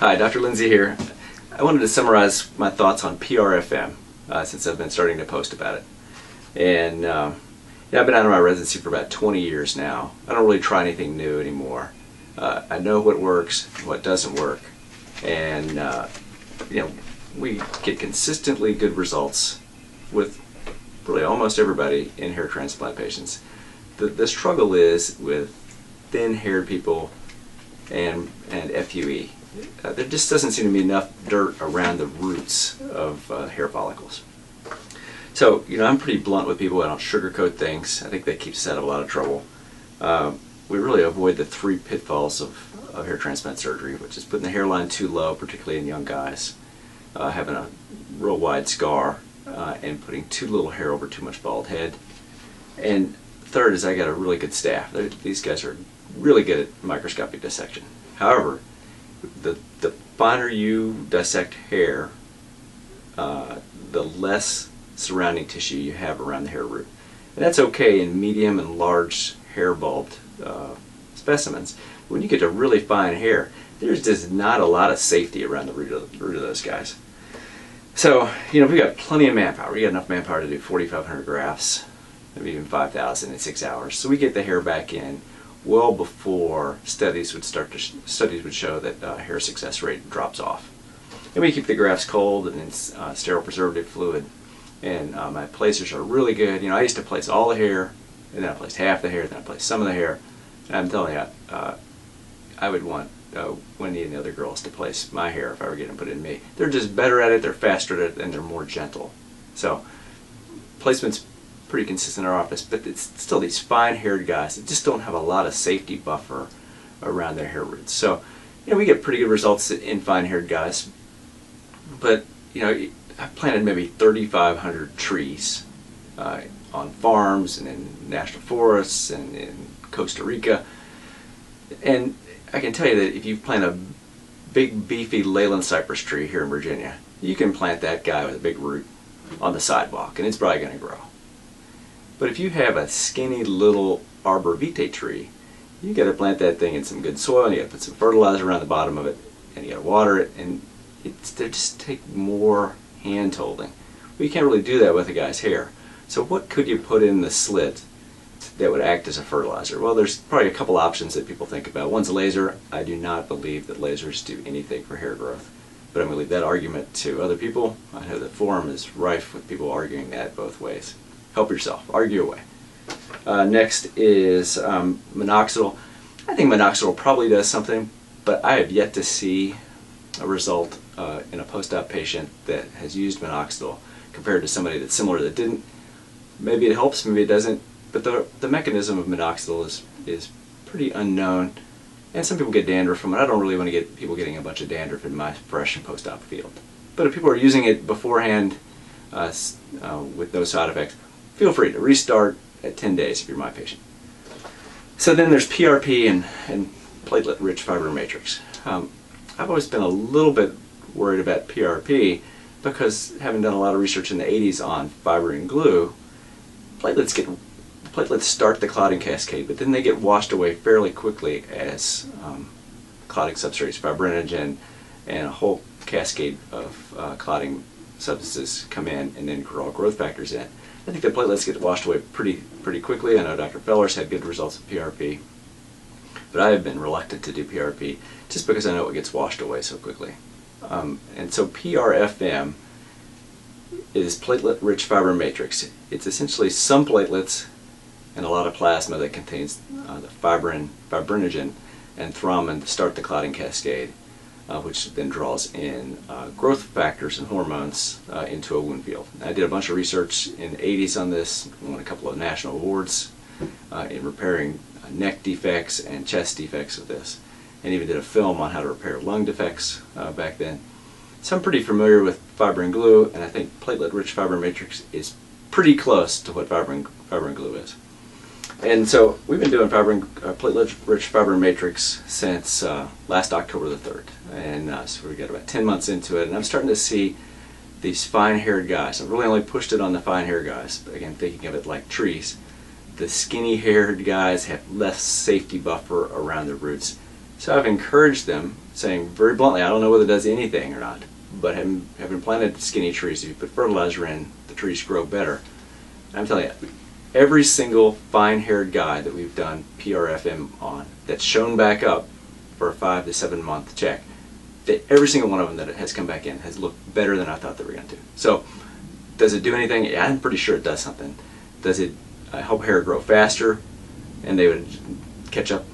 Hi, Dr. Lindsay here. I wanted to summarize my thoughts on PRFM since I've been starting to post about it. And I've been out of my residency for about 20 years now. I don't really try anything new anymore. I know what works, what doesn't work, and we get consistently good results with really almost everybody in hair transplant patients. The struggle is with thin-haired people and FUE. There just doesn't seem to be enough dirt around the roots of hair follicles. So, I'm pretty blunt with people. I don't sugarcoat things. I think that keeps us out of a lot of trouble. We really avoid the three pitfalls of hair transplant surgery, which is putting the hairline too low, particularly in young guys, having a real wide scar, and putting too little hair over too much bald head. And third is I got a really good staff. These guys are really good at microscopic dissection. However, the finer you dissect hair, the less surrounding tissue you have around the hair root. And that's okay in medium and large hair-bulbed specimens. When you get to really fine hair, there's just not a lot of safety around the root of those guys. So, we got plenty of manpower. We got enough manpower to do 4,500 grafts, maybe even 5,000 in 6 hours. So we get the hair back in well before studies would show that hair success rate drops off. And we keep the grafts cold and in sterile preservative fluid. And my placers are really good. I used to place all the hair, and then I placed half the hair, then I placed some of the hair. And I'm telling you, I would want Wendy and the other girls to place my hair if I were getting put in me. They're just better at it, they're faster at it, and they're more gentle. So placement's pretty consistent in our office, but it's still these fine-haired guys that just don't have a lot of safety buffer around their hair roots. So, we get pretty good results in fine-haired guys, but, I planted maybe 3,500 trees on farms and in national forests and in Costa Rica. And I can tell you that if you plant a big, beefy Leyland cypress tree here in Virginia, you can plant that guy with a big root on the sidewalk, and it's probably going to grow. But if you have a skinny little arborvitae tree, you got to plant that thing in some good soil, and you got to put some fertilizer around the bottom of it, and you got to water it, and they just take more hand-holding. Well, you can't really do that with a guy's hair. So what could you put in the slit that would act as a fertilizer? Well, there's probably a couple options that people think about. One's laser. I do not believe that lasers do anything for hair growth, but I'm going to leave that argument to other people. I know the forum is rife with people arguing that both ways. Help yourself. Argue away. Next is minoxidil. I think minoxidil probably does something, but I have yet to see a result in a post-op patient that has used minoxidil compared to somebody that's similar that didn't. Maybe it helps, maybe it doesn't, but the mechanism of minoxidil is pretty unknown, and some people get dandruff from it. I don't really want to get people getting a bunch of dandruff in my fresh and post-op field. But if people are using it beforehand with no side effects, feel free to restart at 10 days if you're my patient. So then there's PRP and platelet-rich fibrin matrix. I've always been a little bit worried about PRP because, having done a lot of research in the 80s on fibrin glue, platelets start the clotting cascade, but then they get washed away fairly quickly as clotting substrates, fibrinogen, and a whole cascade of clotting substances come in, and then all growth factors in. I think the platelets get washed away pretty quickly. I know Dr. Feller's had good results with PRP, but I have been reluctant to do PRP just because I know it gets washed away so quickly. And so PRFM is platelet-rich fibrin matrix. It's essentially some platelets and a lot of plasma that contains the fibrinogen and thrombin to start the clotting cascade, which then draws in growth factors and hormones into a wound field. I did a bunch of research in the 80s on this, won a couple of national awards in repairing neck defects and chest defects with this, and even did a film on how to repair lung defects back then. So I'm pretty familiar with fibrin glue, and I think platelet-rich fibrin matrix is pretty close to what fibrin glue is. And so we've been doing platelet-rich fibrin matrix since last October the 3rd. And so we got about 10 months into it, and I'm starting to see these fine-haired guys. I've really only pushed it on the fine-haired guys, but again, thinking of it like trees. The skinny-haired guys have less safety buffer around the roots. So I've encouraged them, saying very bluntly, I don't know whether it does anything or not, but having planted skinny trees, if you put fertilizer in, the trees grow better. And I'm telling you, every single fine-haired guy that we've done PRFM on that's shown back up for a 5 to 7 month check, every single one of them that has come back in has looked better than I thought they were going to. So does it do anything? Yeah, I'm pretty sure it does something. Does it help hair grow faster and they would catch up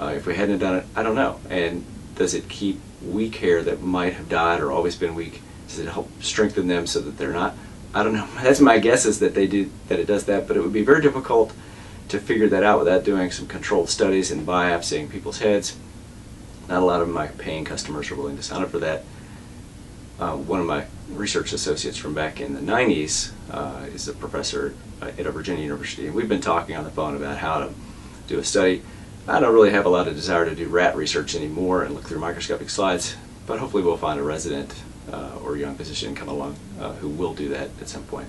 if we hadn't done it? I don't know. And does it keep weak hair that might have died or always been weak? Does it help strengthen them so that they're not? I don't know. That's my guess, is that it does that, but it would be very difficult to figure that out without doing some controlled studies and biopsying people's heads. Not a lot of my paying customers are willing to sign up for that. One of my research associates from back in the 90s is a professor at a Virginia university, and we've been talking on the phone about how to do a study. I don't really have a lot of desire to do rat research anymore and look through microscopic slides, but hopefully we'll find a resident or young physician come along who will do that at some point,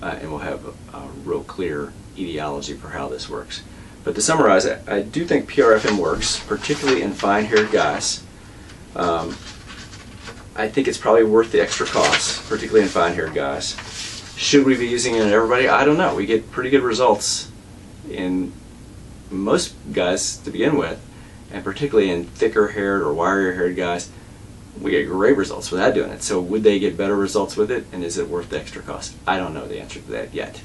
and we'll have a real clear etiology for how this works. But to summarize, I do think PRFM works, particularly in fine-haired guys. I think it's probably worth the extra cost, particularly in fine-haired guys. Should we be using it in everybody? I don't know. We get pretty good results in most guys to begin with, and particularly in thicker-haired or wirier-haired guys, we get great results without doing it. So would they get better results with it, and is it worth the extra cost? I don't know the answer to that yet.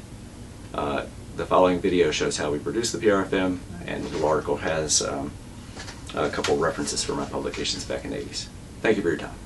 The following video shows how we produce the PRFM, and the article has a couple references for my publications back in the 80s. Thank you for your time.